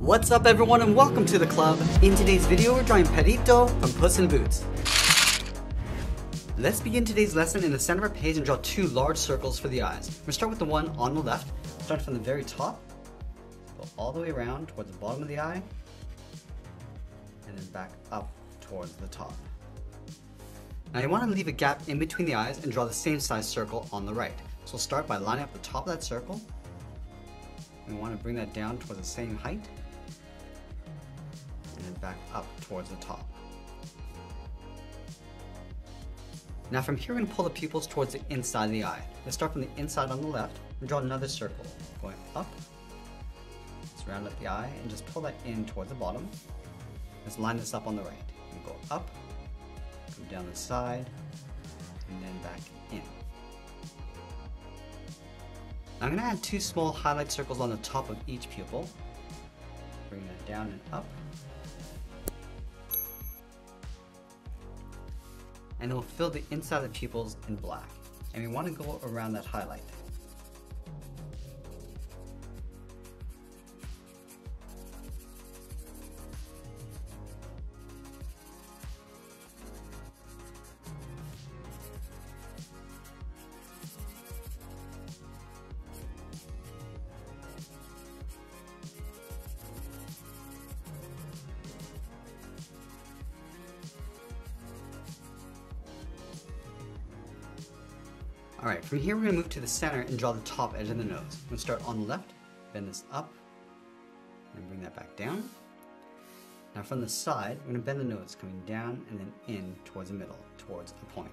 What's up everyone and welcome to the club. In today's video we're drawing Perrito from Puss in Boots. Let's begin today's lesson in the center of our page and draw two large circles for the eyes. We're going to start with the one on the left. Start from the very top, go all the way around towards the bottom of the eye, and then back up towards the top. Now you want to leave a gap in between the eyes and draw the same size circle on the right. So we'll start by lining up the top of that circle. We want to bring that down towards the same height, and then back up towards the top. Now from here we're going to pull the pupils towards the inside of the eye. Let's start from the inside on the left and draw another circle going up. Let's round up the eye and just pull that in towards the bottom. Let's line this up on the right. And go up, go down the side, and then back in. I'm going to add two small highlight circles on the top of each pupil. Bring that down and up. And we'll fill the inside of the pupils in black. And we want to go around that highlight. Alright, from here we're going to move to the center and draw the top edge of the nose. We're going to start on the left, bend this up, and bring that back down. Now from the side, we're going to bend the nose, coming down and then in towards the middle, towards the point.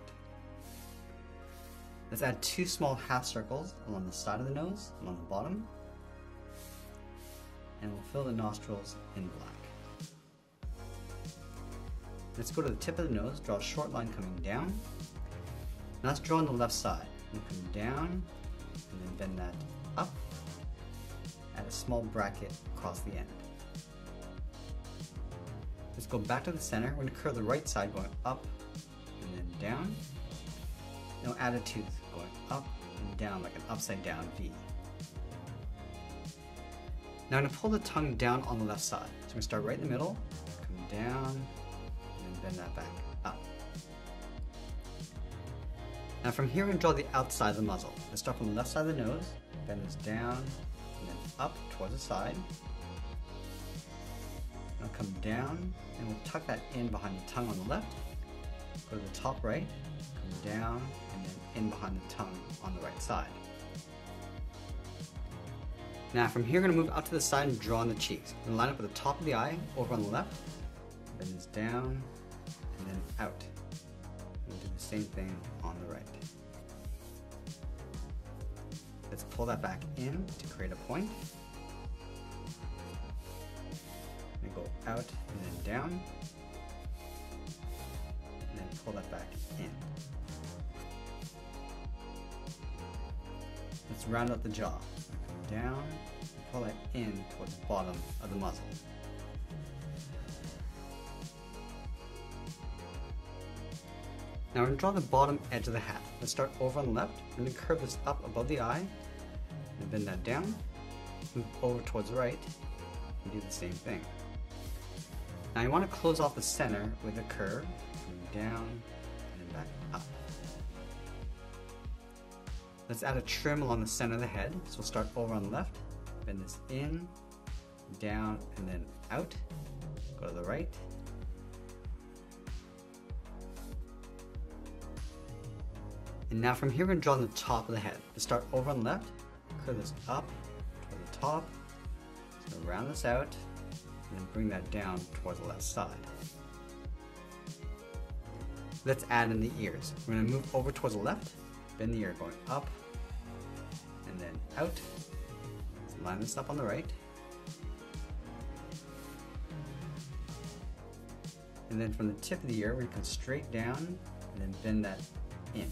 Let's add two small half circles along the side of the nose, along the bottom, and we'll fill the nostrils in black. Let's go to the tip of the nose, draw a short line coming down. Now let's draw on the left side. We'll come down and then bend that up, add a small bracket across the end. Let's go back to the center. We're going to curve the right side going up and then down. Now add a tooth going up and down like an upside down V. Now I'm going to pull the tongue down on the left side. So we're going to start right in the middle, come down and then bend that back up. Now from here we're going to draw the outside of the muzzle. Let's start from the left side of the nose, bend this down, and then up towards the side. Now come down, and we'll tuck that in behind the tongue on the left, go to the top right, come down, and then in behind the tongue on the right side. Now from here we're going to move up to the side and draw on the cheeks. We're going to line up with the top of the eye over on the left, bend this down, and then out. We'll do the same thing on the right. Let's pull that back in to create a point. And go out and then down. And then pull that back in. Let's round out the jaw. Come down and pull that in towards the bottom of the muzzle. Now we're going to draw the bottom edge of the hat. Let's start over on the left. We're going to curve this up above the eye, and bend that down, move over towards the right, and do the same thing. Now you want to close off the center with a curve, coming down, and then back up. Let's add a trim along the center of the head. So we'll start over on the left, bend this in, down, and then out, go to the right, and now from here we're going to draw on the top of the head. Let's start over on the left, curve this up toward the top, so we'll round this out, and then bring that down towards the left side. Let's add in the ears. We're going to move over towards the left, bend the ear going up, and then out. Let's line this up on the right. And then from the tip of the ear, we're going to come straight down, and then bend that in.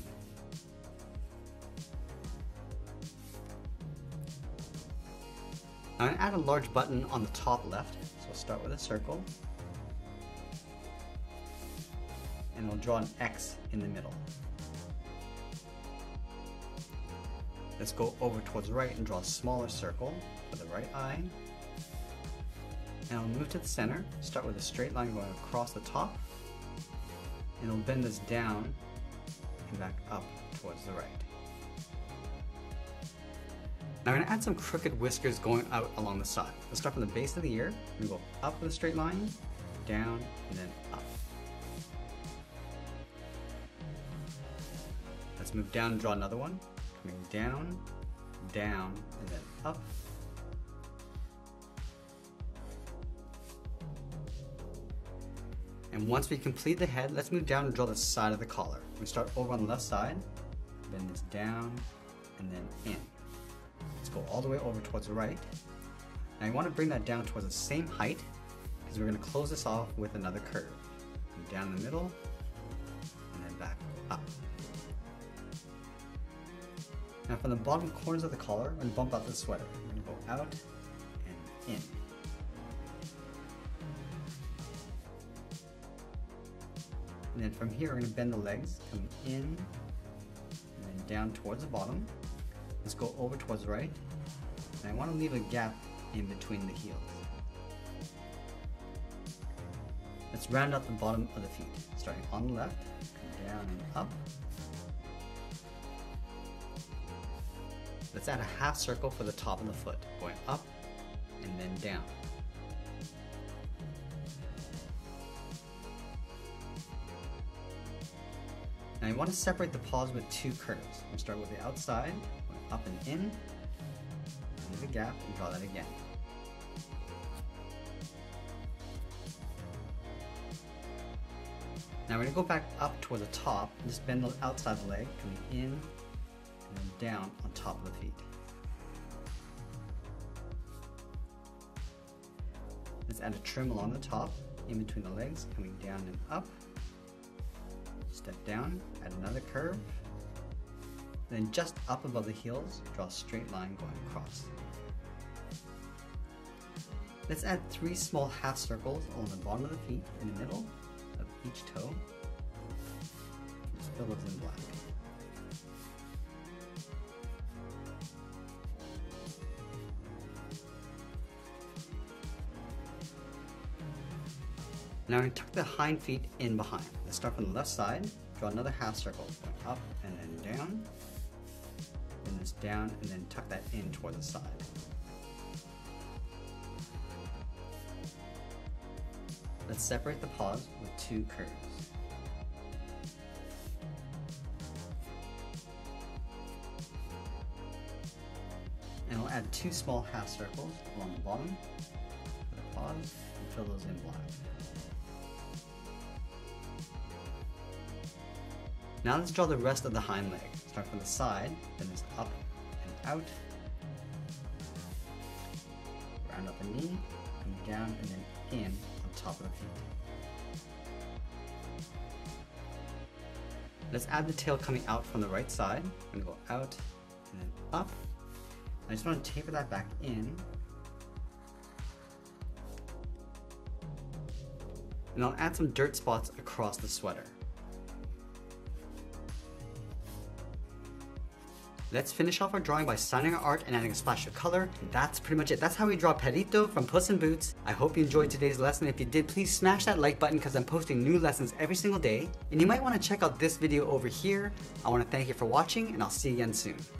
I'm going to add a large button on the top left, so we'll start with a circle, and we'll draw an X in the middle. Let's go over towards the right and draw a smaller circle for the right eye, and I'll move to the center, start with a straight line going across the top, and I'll bend this down and back up towards the right. Now I'm going to add some crooked whiskers going out along the side. We'll start from the base of the ear, we go up with a straight line, down, and then up. Let's move down and draw another one. Coming down, down, and then up. And once we complete the head, let's move down and draw the side of the collar. We start over on the left side, bend this down, and then in. Let's go all the way over towards the right. Now you want to bring that down towards the same height, because we're going to close this off with another curve. Down the middle, and then back up. Now from the bottom corners of the collar, we're going to bump out the sweater. We're going to go out and in. And then from here, we're going to bend the legs, coming in, and then down towards the bottom. Let's go over towards the right. And I want to leave a gap in between the heels. Let's round out the bottom of the feet, starting on the left, down and up. Let's add a half circle for the top of the foot, going up and then down. Now you want to separate the paws with two curves. We'll start with the outside, going up and in, leave a gap and draw that again. Now we're going to go back up toward the top, and just bend the outside leg, coming in and then down on top of the feet. Let's add a trim along the top, in between the legs, coming down and up. Step down, add another curve, then just up above the heels, draw a straight line going across. Let's add three small half circles along the bottom of the feet, in the middle of each toe. Just fill those in black. Now we're going to tuck the hind feet in behind. Let's start from the left side, draw another half circle, going up and then down, bend this down, and then tuck that in toward the side. Let's separate the paws with two curves. And we'll add two small half circles along the bottom for the paws and fill those in black. Now let's draw the rest of the hind leg. Start from the side, then it's up and out. Round up the knee, come down and then in on top of the feet. Let's add the tail coming out from the right side. I'm gonna go out and then up. I just want to taper that back in. And I'll add some dirt spots across the sweater. Let's finish off our drawing by signing our art and adding a splash of color. And that's pretty much it. That's how we draw Perrito from Puss in Boots. I hope you enjoyed today's lesson. If you did, please smash that like button because I'm posting new lessons every single day. And you might want to check out this video over here. I want to thank you for watching and I'll see you again soon.